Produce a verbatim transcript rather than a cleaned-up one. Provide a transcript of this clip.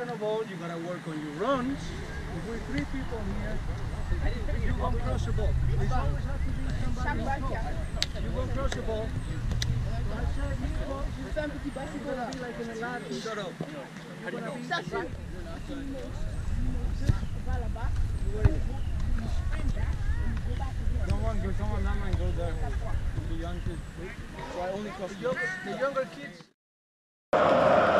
Second of all, you gotta work on your runs. If we're three people here, you won't cross the ball. There's always have to be somebody who's You won't cross the ball. Shut up. How do you know? Someone go, someone, that man go there. The young kids. So I only cross the younger kids.